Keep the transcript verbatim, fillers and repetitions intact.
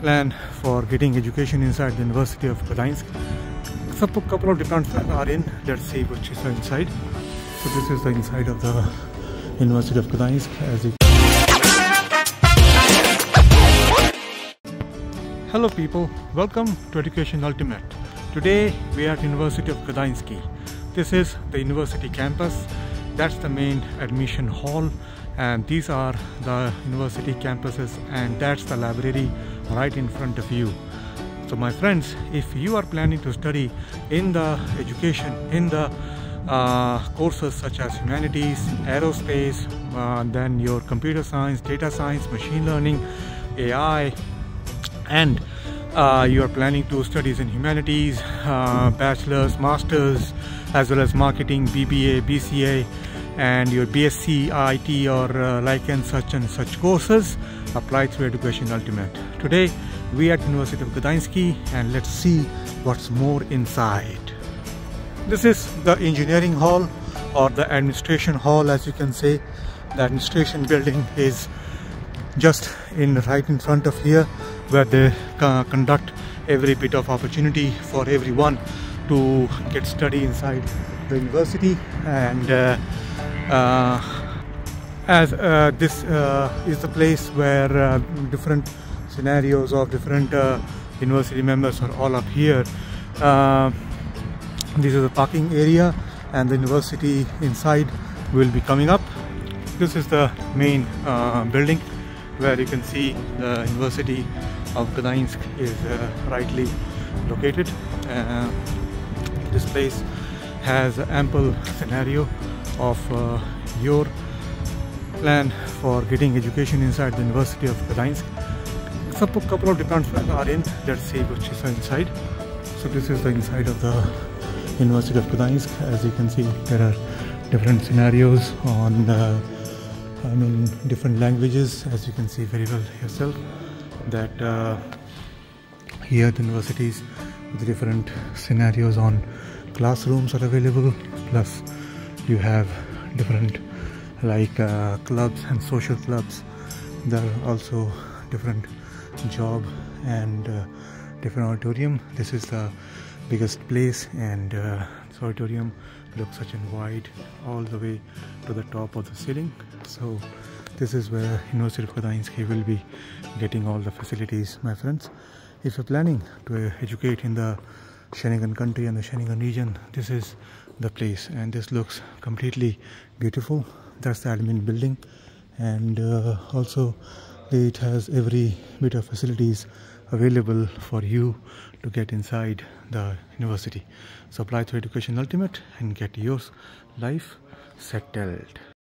plan for getting education inside the University of Gdańsk. So a couple of different plans are in. Let's see which is inside. So this is the inside of the University of Gdańsk. As you Hello people, welcome to Education Ultimate. Today we are at University of Gdańsk. This is the university campus. That's the main admission hall, and these are the university campuses, and that's the library right in front of you. So my friends, if you are planning to study in the education, in the uh, courses such as humanities, aerospace, uh, then your computer science, data science, machine learning, A I, and uh, you are planning to studies in humanities, uh, bachelor's, master's, as well as marketing, B B A, B C A, and your B S c, I T, or uh, like and such and such courses, apply through Education Ultimate. Today we are at University of Gdańsk, and let's see what's more inside. This is the engineering hall, or the administration hall, as you can say. The administration building is just in right in front of here, where they uh, conduct every bit of opportunity for everyone to get study inside the university. And uh, uh, as uh, this uh, is the place where uh, different scenarios of different uh, university members are all up here. Uh, this is the parking area, and the university inside will be coming up. This is the main uh, building, where you can see the University of Gdańsk is uh, rightly located. Uh, this place has ample scenario of uh, your plan for getting education inside the University of Gdańsk. So a couple of different plans are in. Let's see which is inside. So this is the inside of the University of Gdańsk. As you can see, there are different scenarios on uh, I mean, different languages, as you can see very well yourself, that uh, here the universities with different scenarios on classrooms are available. Plus you have different like uh, clubs and social clubs. There are also different job and uh, different auditorium. This is the biggest place, and uh, this auditorium looks such and wide all the way to the top of the ceiling. So this is where University of Gdańsk will be getting all the facilities, my friends. If you're planning to educate in the Schengen country and the Schengen region, this is the place, and this looks completely beautiful. That's the admin building, and uh, also it has every bit of facilities available for you to get inside the university. So apply through Education Ultimate and get your life settled.